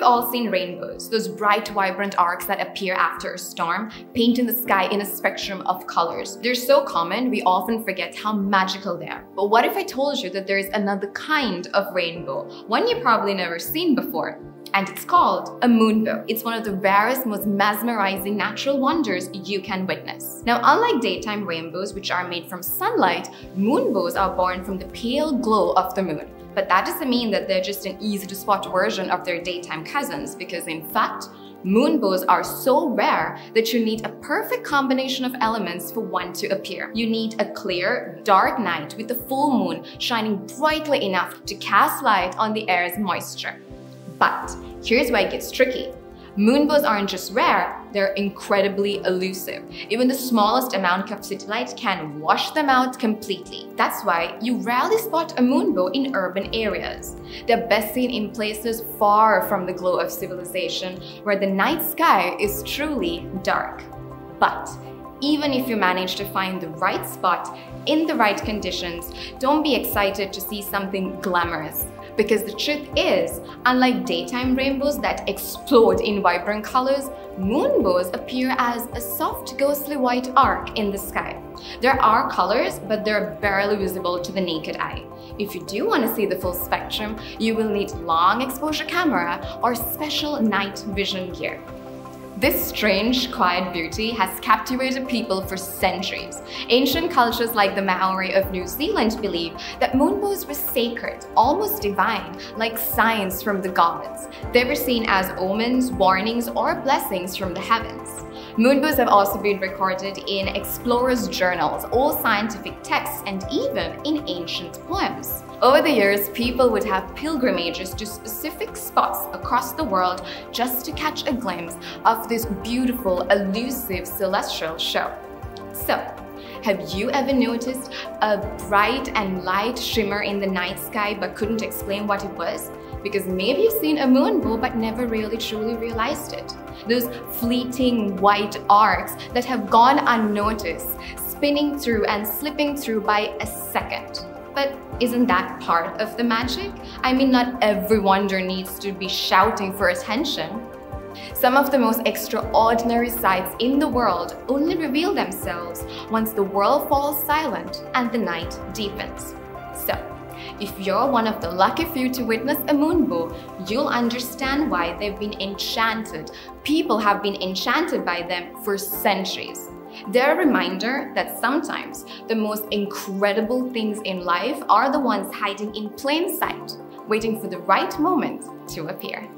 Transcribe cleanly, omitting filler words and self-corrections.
we've all seen rainbows, those bright, vibrant arcs that appear after a storm, painting the sky in a spectrum of colors. They're so common, we often forget how magical they are. But what if I told you that there is another kind of rainbow, one you've probably never seen before? And it's called a moonbow. It's one of the rarest, most mesmerizing natural wonders you can witness. Now, unlike daytime rainbows, which are made from sunlight, moonbows are born from the pale glow of the moon. But that doesn't mean that they're just an easy-to-spot version of their daytime cousins, because in fact, moonbows are so rare that you need a perfect combination of elements for one to appear. You need a clear, dark night with the full moon shining brightly enough to cast light on the air's moisture. But here's where it gets tricky. Moonbows aren't just rare, they're incredibly elusive. Even the smallest amount of city light can wash them out completely. That's why you rarely spot a moonbow in urban areas. They're best seen in places far from the glow of civilization, where the night sky is truly dark. But even if you manage to find the right spot in the right conditions, don't be excited to see something glamorous. Because the truth is, unlike daytime rainbows that explode in vibrant colors, moonbows appear as a soft, ghostly white arc in the sky. There are colors, but they're barely visible to the naked eye. If you do want to see the full spectrum, you will need long exposure camera or special night vision gear. This strange, quiet beauty has captivated people for centuries. Ancient cultures like the Maori of New Zealand believed that moonbows were sacred, almost divine, like signs from the gods. They were seen as omens, warnings, or blessings from the heavens. Moonbows have also been recorded in explorers' journals, old scientific texts, and even in ancient poems. Over the years, people would have pilgrimages to specific spots across the world just to catch a glimpse of this beautiful, elusive celestial show. So, have you ever noticed a bright and light shimmer in the night sky but couldn't explain what it was? Because maybe you've seen a moonbow but never really truly realized it. Those fleeting white arcs that have gone unnoticed, spinning through and slipping through by a second. But isn't that part of the magic? I mean, not every wonder needs to be shouting for attention. Some of the most extraordinary sights in the world only reveal themselves once the world falls silent and the night deepens. So, if you're one of the lucky few to witness a moonbow, you'll understand why they've been enchanted. People have been enchanted by them for centuries. They're a reminder that sometimes the most incredible things in life are the ones hiding in plain sight, waiting for the right moment to appear.